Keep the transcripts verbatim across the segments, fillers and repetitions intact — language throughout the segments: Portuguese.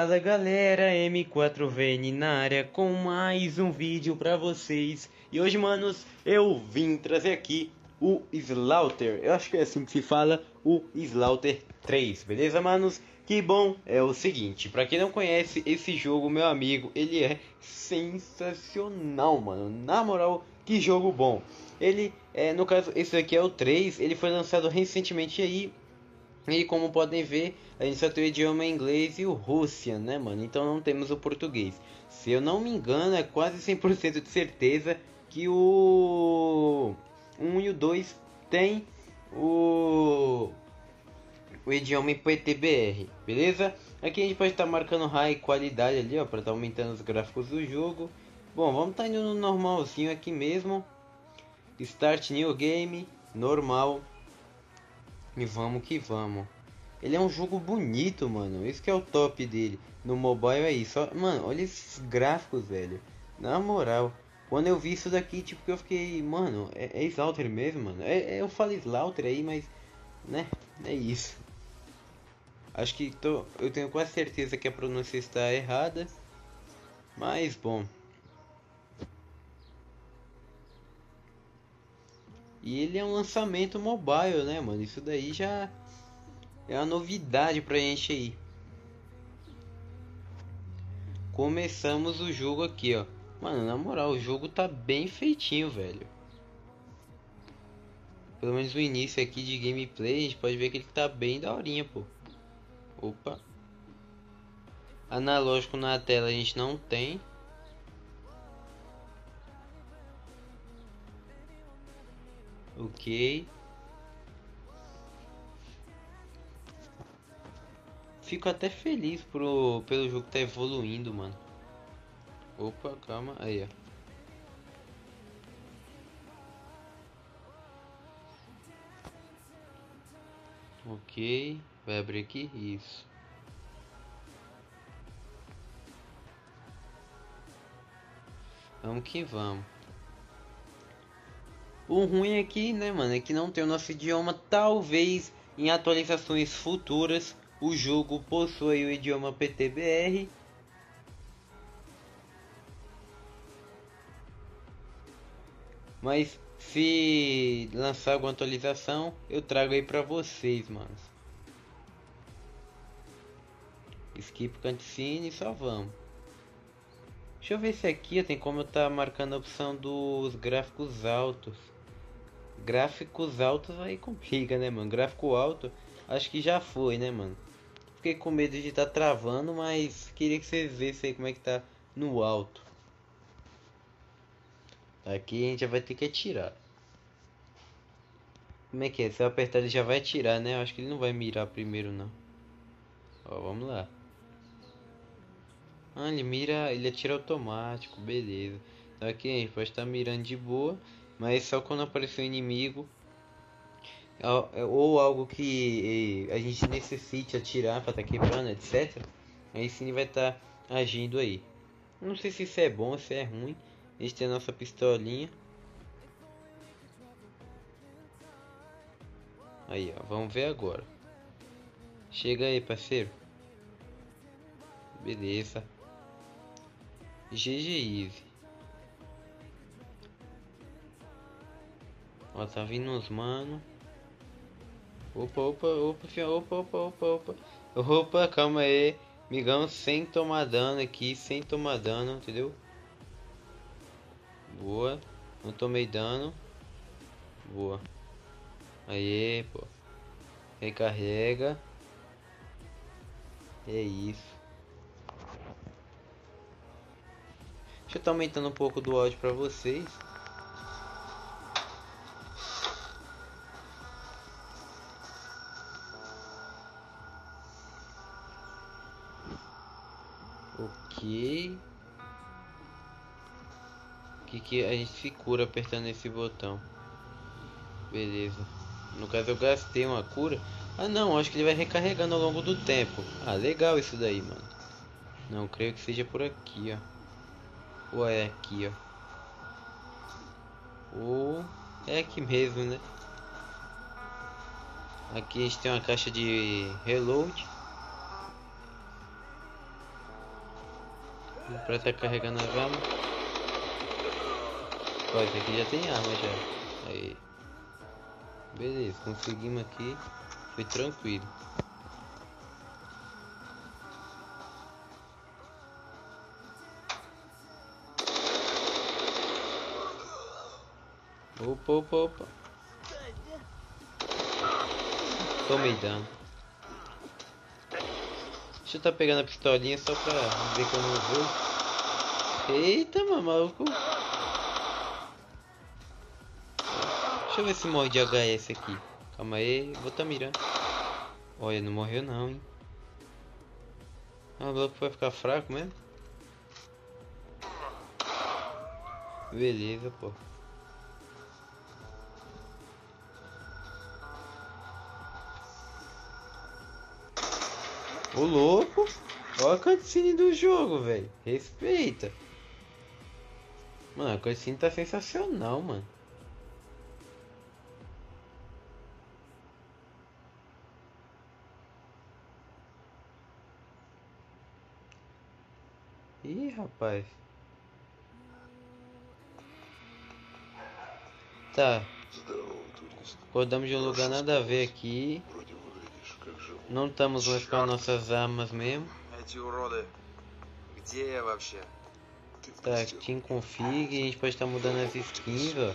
Fala galera, M quatro V N na área com mais um vídeo pra vocês. E hoje, manos, eu vim trazer aqui o Slaughter. Eu acho que é assim que se fala, o Slaughter três, beleza, manos? Que bom, é o seguinte, pra quem não conhece esse jogo, meu amigo, ele é sensacional, mano. Na moral, que jogo bom. Ele, é, no caso, esse aqui é o três, ele foi lançado recentemente aí. E como podem ver, a gente só tem o idioma inglês e o Rússia, né, mano? Então não temos o português. Se eu não me engano, é quase cem por cento de certeza que o um e o dois tem o, o idioma P T B R, beleza? Aqui a gente pode estar tá marcando high qualidade ali, ó, para estar tá aumentando os gráficos do jogo. Bom, vamos estar tá indo no normalzinho aqui mesmo. Start New Game, normal. E vamos que vamos. Ele é um jogo bonito, mano. Isso que é o top dele. No mobile é isso. Mano, olha esses gráficos, velho. Na moral, quando eu vi isso daqui, tipo, que eu fiquei... Mano, é, é Slaughter mesmo, mano. É, é, eu falo Slaughter aí, mas... Né? É isso. Acho que tô... Eu tenho quase certeza que a pronúncia está errada. Mas, bom... E ele é um lançamento mobile, né, mano? Isso daí já é uma novidade pra gente aí. Começamos o jogo aqui, ó. Mano, na moral, o jogo tá bem feitinho, velho. Pelo menos o início aqui de gameplay, a gente pode ver que ele tá bem daorinha, pô. Opa. Analógico na tela a gente não tem. Ok. Fico até feliz pro, pelo jogo tá evoluindo, mano. Opa, calma. Aí, ó. Ok. Vai abrir aqui? Isso. Vamos que vamos. O ruim aqui, né, mano, é que não tem o nosso idioma. Talvez em atualizações futuras o jogo possua o idioma P T B R. Mas se lançar alguma atualização, eu trago aí pra vocês, mano. Skip cutscene e só vamos. Deixa eu ver se aqui tem como eu tá marcando a opção dos gráficos altos. Gráficos altos aí complica, né, mano? Gráfico alto, acho que já foi, né, mano? Fiquei com medo de estar tá travando, mas queria que vocês vissem aí como é que tá no alto. Aqui a gente já vai ter que atirar. Como é que é? Se eu apertar ele já vai atirar, né? Eu acho que ele não vai mirar primeiro, não. Ó, vamos lá. Ah, ele mira, ele atira automático, beleza. Então aqui a gente pode estar tá mirando de boa. Mas só quando aparecer um inimigo ou algo que a gente necessite atirar para estar tá quebrando, etcétera. Aí sim vai estar tá agindo aí. Não sei se isso é bom ou se é ruim. A gente tem a nossa pistolinha. Aí, ó, vamos ver agora. Chega aí, parceiro. Beleza. G G Easy. Ó, tá vindo uns mano. Opa, opa, opa, opa, opa, opa, opa. Opa, calma aí. Migão sem tomar dano aqui, sem tomar dano, entendeu? Boa. Não tomei dano. Boa. Aê, pô. Recarrega. É isso. Deixa eu tá aumentando um pouco do áudio pra vocês. Ok. Que que a gente se cura apertando esse botão. Beleza. No caso eu gastei uma cura. Ah não, acho que ele vai recarregando ao longo do tempo. Ah, legal isso daí, mano. Não, creio que seja por aqui, ó. Ou é aqui, ó. Ou é aqui mesmo, né? Aqui a gente tem uma caixa de reload. Agora tá carregando as armas. Ó, esse aqui já tem arma já. Aí. Beleza, conseguimos aqui. Foi tranquilo. Opa, opa, opa. Tomei dano. Deixa eu tá pegando a pistolinha só pra ver como eu vou. Eita, maluco. Deixa eu ver se morre de H S aqui. Calma aí, vou tá mirando. Olha, não morreu não, hein. Ah, o bloco vai ficar fraco mesmo. Beleza, pô. Ô louco, olha a cutscene do jogo, velho. Respeita. Mano, a cutscene tá sensacional, mano. Ih, rapaz. Tá. Acordamos de um lugar nada a ver aqui. Não estamos mais com nossas armas mesmo. Tá, team config, a gente pode estar mudando as skins, ó.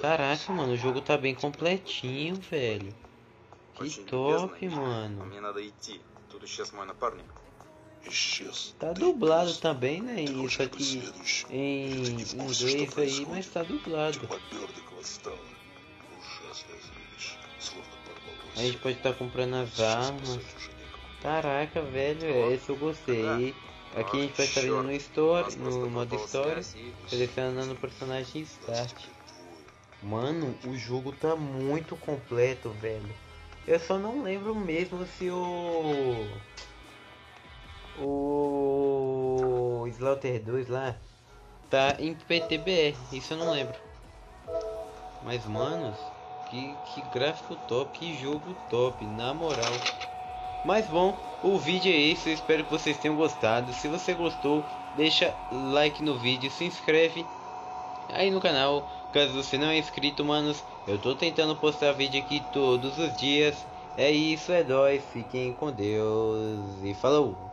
Caraca, mano, o jogo tá bem completinho, velho. Que top, mano. Tá dublado também, né? Isso aqui em inglês aí, mas tá dublado. A gente pode estar comprando as armas. Caraca, velho, esse eu gostei. Aqui a gente vai estar indo no Store, no modo História, selecionando o personagem Start. Mano, o jogo tá muito completo, velho. Eu só não lembro mesmo se o... O... Slaughter dois lá tá em P T B R, isso eu não lembro. Mas, manos... Que, que gráfico top, que jogo top, na moral. Mas bom, o vídeo é esse, eu espero que vocês tenham gostado. Se você gostou, deixa like no vídeo, se inscreve aí no canal. Caso você não é inscrito, manos, eu tô tentando postar vídeo aqui todos os dias. É isso, é nóis, fiquem com Deus e falou!